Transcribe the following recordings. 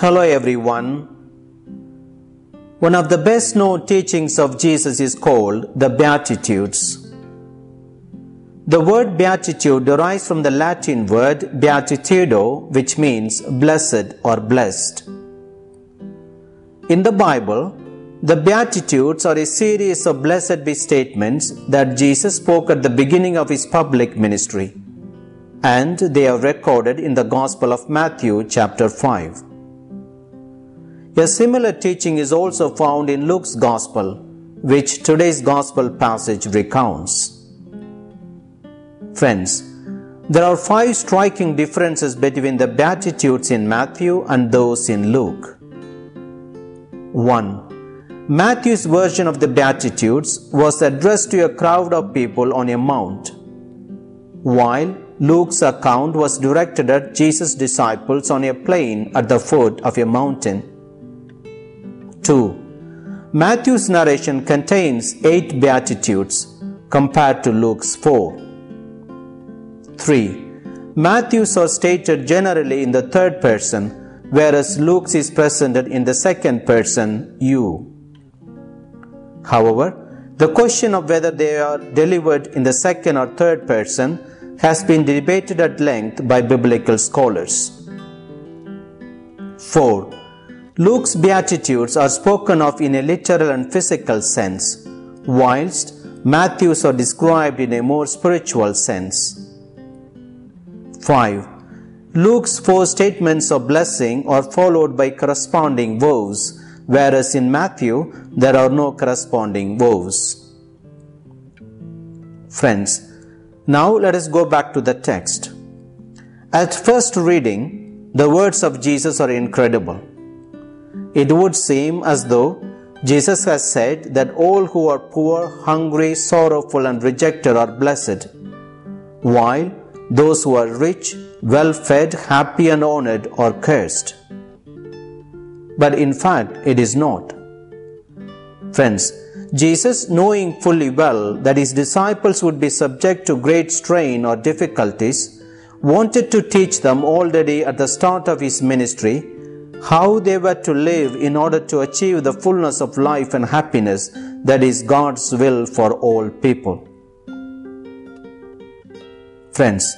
Hello everyone. One of the best known teachings of Jesus is called the Beatitudes. The word beatitude derives from the Latin word beatitudo, which means blessed or blessed. In the Bible, the Beatitudes are a series of blessed be statements that Jesus spoke at the beginning of his public ministry, and they are recorded in the Gospel of Matthew chapter 5. A similar teaching is also found in Luke's Gospel, which today's Gospel passage recounts. Friends, there are 5 striking differences between the Beatitudes in Matthew and those in Luke. 1. Matthew's version of the Beatitudes was addressed to a crowd of people on a mount, while Luke's account was directed at Jesus' disciples on a plain at the foot of a mountain. 2. Matthew's narration contains 8 Beatitudes compared to Luke's 4. 3. Matthew's are stated generally in the third person, whereas Luke's is presented in the second person, you. However, the question of whether they are delivered in the second or third person has been debated at length by biblical scholars. 4. Luke's Beatitudes are spoken of in a literal and physical sense, whilst Matthew's are described in a more spiritual sense. 5. Luke's 4 statements of blessing are followed by corresponding vows, whereas in Matthew, there are no corresponding vows. Friends, now let us go back to the text. At first reading, the words of Jesus are incredible. It would seem as though Jesus has said that all who are poor, hungry, sorrowful, and rejected are blessed, while those who are rich, well-fed, happy, and honored are cursed. But in fact, it is not. Friends, Jesus, knowing fully well that his disciples would be subject to great strain or difficulties, wanted to teach them already at the start of his ministry how they were to live in order to achieve the fullness of life and happiness that is God's will for all people. Friends,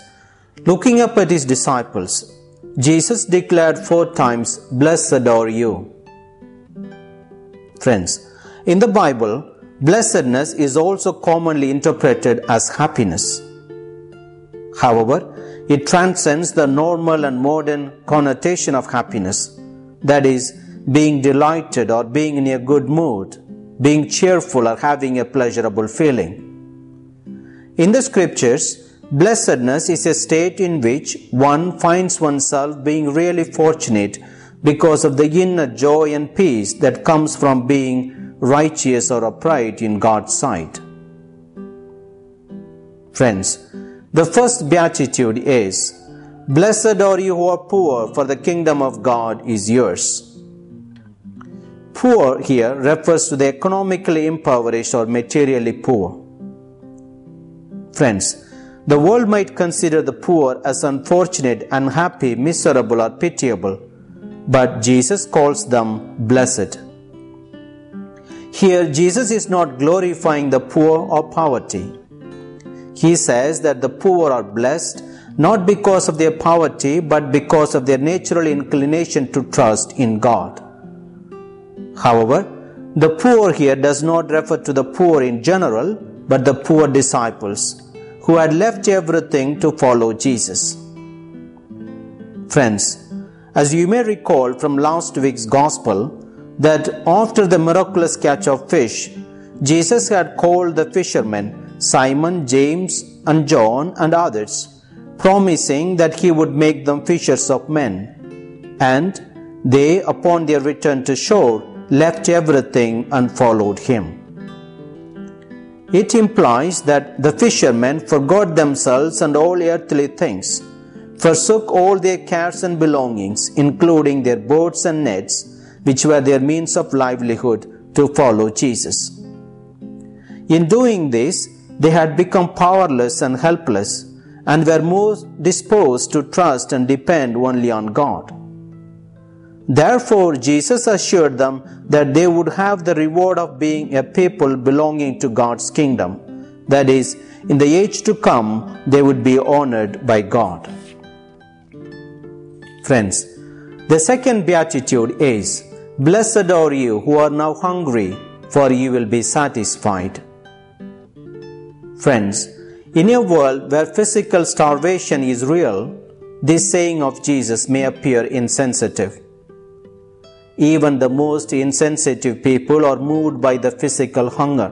looking up at his disciples, Jesus declared 4 times, "Blessed are you." Friends, in the Bible, blessedness is also commonly interpreted as happiness. However, it transcends the normal and modern connotation of happiness, that is, being delighted or being in a good mood, being cheerful or having a pleasurable feeling. In the scriptures, blessedness is a state in which one finds oneself being really fortunate because of the inner joy and peace that comes from being righteous or upright in God's sight. Friends, the first beatitude is, "Blessed are you who are poor, for the kingdom of God is yours." Poor here refers to the economically impoverished or materially poor. Friends, the world might consider the poor as unfortunate, unhappy, miserable, or pitiable, but Jesus calls them blessed. Here, Jesus is not glorifying the poor or poverty. He says that the poor are blessed not because of their poverty, but because of their natural inclination to trust in God. However, the poor here does not refer to the poor in general, but the poor disciples, who had left everything to follow Jesus. Friends, as you may recall from last week's Gospel, that after the miraculous catch of fish, Jesus had called the fishermen, Simon, James, and John, and others, promising that he would make them fishers of men. And they, upon their return to shore, left everything and followed him. It implies that the fishermen forgot themselves and all earthly things, forsook all their cares and belongings, including their boats and nets, which were their means of livelihood, to follow Jesus. In doing this, they had become powerless and helpless, and were more disposed to trust and depend only on God. Therefore, Jesus assured them that they would have the reward of being a people belonging to God's kingdom. That is, in the age to come, they would be honored by God. Friends, the second beatitude is, "Blessed are you who are now hungry, for you will be satisfied." Friends, in a world where physical starvation is real, this saying of Jesus may appear insensitive. Even the most insensitive people are moved by the physical hunger.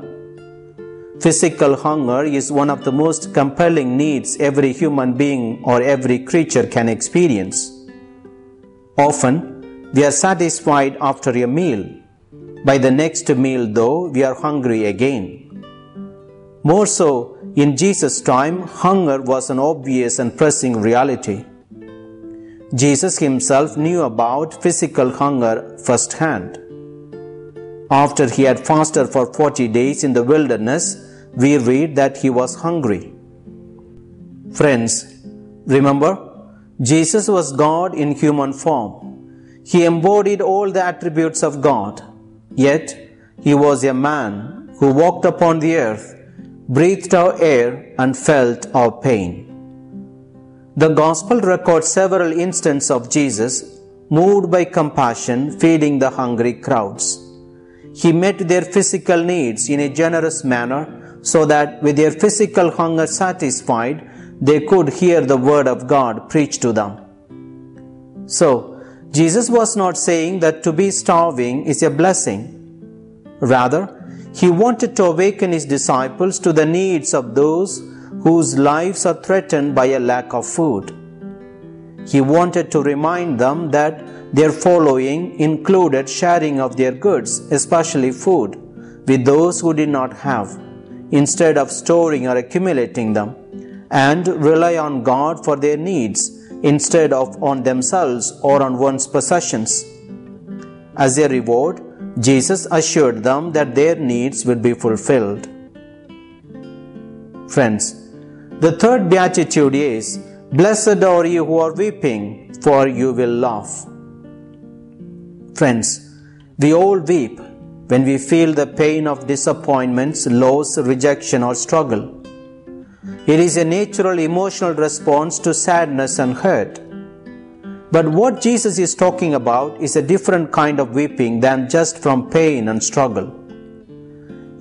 Physical hunger is one of the most compelling needs every human being or every creature can experience. Often, we are satisfied after a meal. By the next meal, though, we are hungry again. More so, in Jesus' time, hunger was an obvious and pressing reality. Jesus himself knew about physical hunger firsthand. After he had fasted for 40 days in the wilderness, we read that he was hungry. Friends, remember, Jesus was God in human form. He embodied all the attributes of God. Yet, he was a man who walked upon the earth, breathed our air, and felt our pain. The Gospel records several instances of Jesus, moved by compassion, feeding the hungry crowds. He met their physical needs in a generous manner, so that with their physical hunger satisfied, they could hear the word of God preached to them. So, Jesus was not saying that to be starving is a blessing. Rather, he wanted to awaken his disciples to the needs of those whose lives are threatened by a lack of food. He wanted to remind them that their following included sharing of their goods, especially food, with those who did not have, instead of storing or accumulating them, and rely on God for their needs instead of on themselves or on one's possessions. As a reward, Jesus assured them that their needs would be fulfilled. Friends, the third beatitude is, "Blessed are you who are weeping, for you will laugh." Friends, we all weep when we feel the pain of disappointments, loss, rejection, or struggle. It is a natural emotional response to sadness and hurt. But what Jesus is talking about is a different kind of weeping than just from pain and struggle.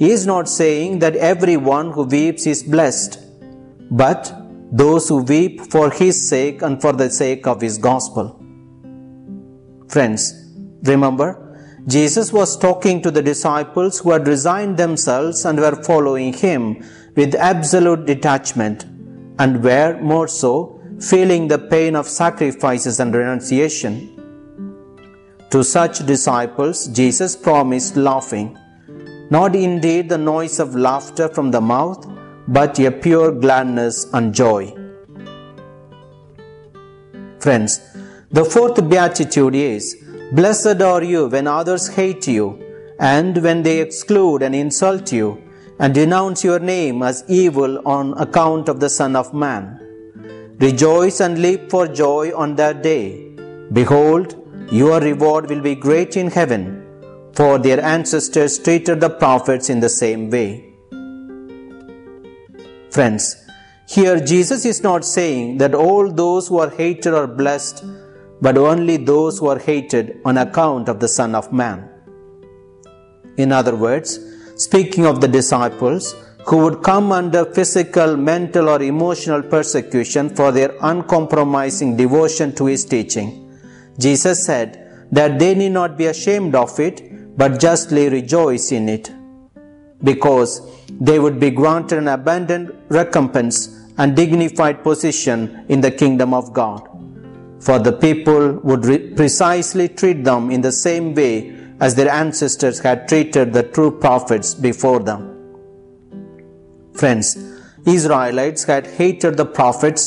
He is not saying that everyone who weeps is blessed, but those who weep for his sake and for the sake of his gospel. Friends, remember, Jesus was talking to the disciples who had resigned themselves and were following him with absolute detachment, and were more so feeling the pain of sacrifices and renunciation. To such disciples, Jesus promised laughing, not indeed the noise of laughter from the mouth, but a pure gladness and joy. Friends, the fourth beatitude is, "Blessed are you when others hate you, and when they exclude and insult you, and denounce your name as evil on account of the Son of Man. Rejoice and leap for joy on that day. Behold, your reward will be great in heaven, for their ancestors treated the prophets in the same way." Friends, here Jesus is not saying that all those who are hated are blessed, but only those who are hated on account of the Son of Man. In other words, speaking of the disciples who would come under physical, mental, or emotional persecution for their uncompromising devotion to his teaching, Jesus said that they need not be ashamed of it, but justly rejoice in it, because they would be granted an abundant recompense and dignified position in the kingdom of God. For the people would precisely treat them in the same way as their ancestors had treated the true prophets before them. Friends, Israelites had hated the prophets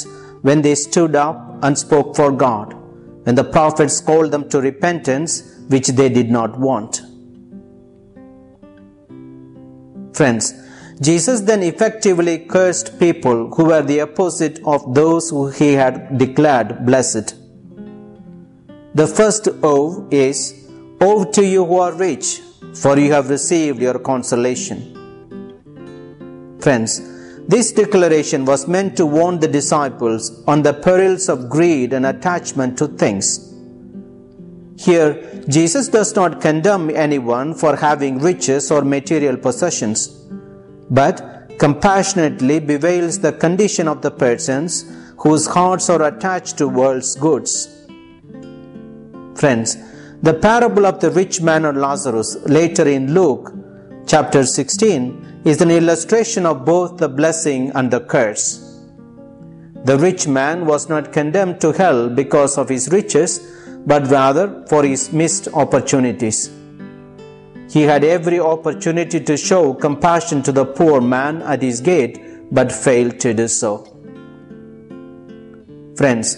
when they stood up and spoke for God, when the prophets called them to repentance, which they did not want. Friends, Jesus then effectively cursed people who were the opposite of those who he had declared blessed. The first Ove is, Ove to you who are rich, for you have received your consolation. Friends, this declaration was meant to warn the disciples on the perils of greed and attachment to things. Here, Jesus does not condemn anyone for having riches or material possessions, but compassionately bewails the condition of the persons whose hearts are attached to world's goods. Friends, the parable of the rich man and Lazarus later in Luke chapter 16 is an illustration of both the blessing and the curse. The rich man was not condemned to hell because of his riches, but rather for his missed opportunities. He had every opportunity to show compassion to the poor man at his gate, but failed to do so. Friends,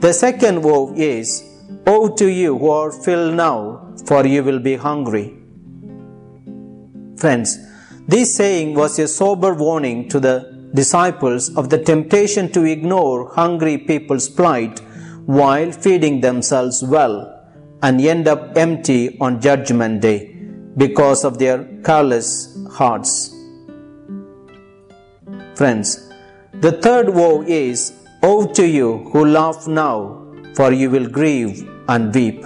the second woe is, Woe to you who are filled now, for you will be hungry. Friends, this saying was a sober warning to the disciples of the temptation to ignore hungry people's plight while feeding themselves well and end up empty on Judgment Day because of their callous hearts. Friends, the third woe is, Woe to you who laugh now, for you will grieve and weep.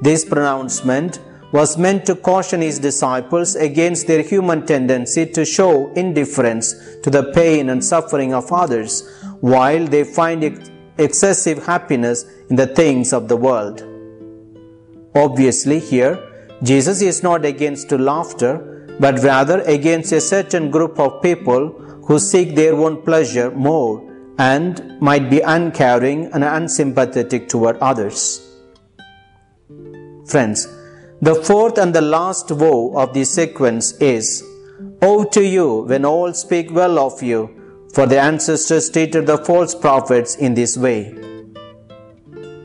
This pronouncement was meant to caution his disciples against their human tendency to show indifference to the pain and suffering of others while they find excessive happiness in the things of the world. Obviously, here, Jesus is not against laughter, but rather against a certain group of people who seek their own pleasure more and might be uncaring and unsympathetic toward others. Friends, the fourth and the last woe of this sequence is, Woe to you when all speak well of you, for the ancestors treated the false prophets in this way.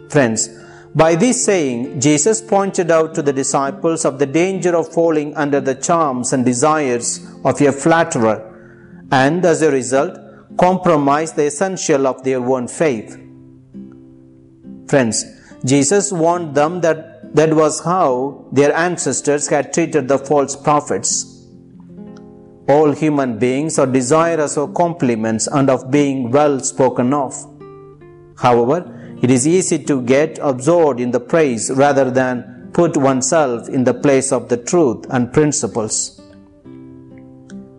Friends, by this saying, Jesus pointed out to the disciples of the danger of falling under the charms and desires of a flatterer, and as a result, compromise the essential of their own faith. Friends, Jesus warned them that was how their ancestors had treated the false prophets. All human beings are desirous of compliments and of being well spoken of. However, it is easy to get absorbed in the praise rather than put oneself in the place of the truth and principles.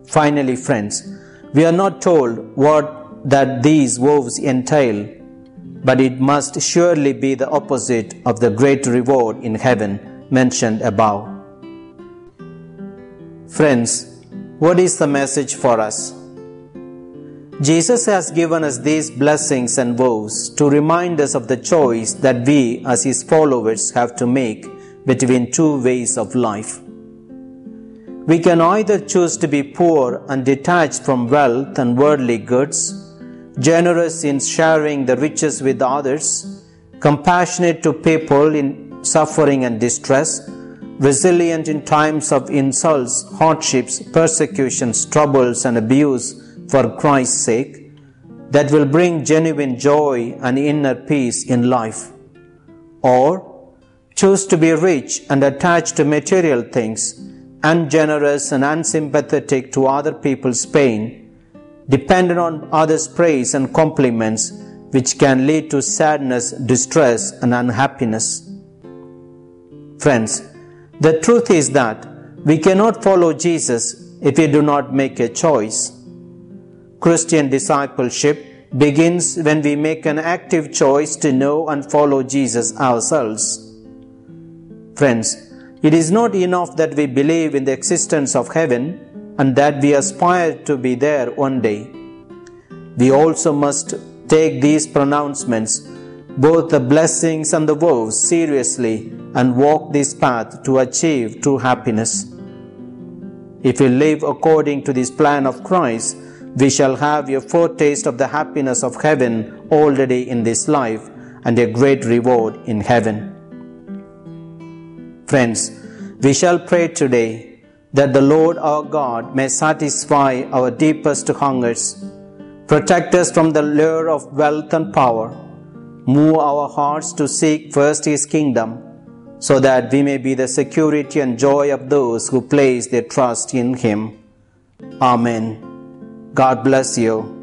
Finally, friends, we are not told that these woes entail, but it must surely be the opposite of the great reward in heaven mentioned above. Friends, what is the message for us? Jesus has given us these blessings and woes to remind us of the choice that we as His followers have to make between two ways of life. We can either choose to be poor and detached from wealth and worldly goods, generous in sharing the riches with others, compassionate to people in suffering and distress, resilient in times of insults, hardships, persecutions, troubles and abuse for Christ's sake, that will bring genuine joy and inner peace in life. Or choose to be rich and attached to material things, ungenerous and unsympathetic to other people's pain, dependent on others' praise and compliments, which can lead to sadness, distress, and unhappiness. Friends, the truth is that we cannot follow Jesus if we do not make a choice. Christian discipleship begins when we make an active choice to know and follow Jesus ourselves. Friends, it is not enough that we believe in the existence of heaven and that we aspire to be there one day. We also must take these pronouncements, both the blessings and the woes, seriously and walk this path to achieve true happiness. If we live according to this plan of Christ, we shall have a foretaste of the happiness of heaven already in this life and a great reward in heaven. Friends, we shall pray today that the Lord our God may satisfy our deepest hungers, protect us from the lure of wealth and power, move our hearts to seek first His kingdom, so that we may be the security and joy of those who place their trust in Him. Amen. God bless you.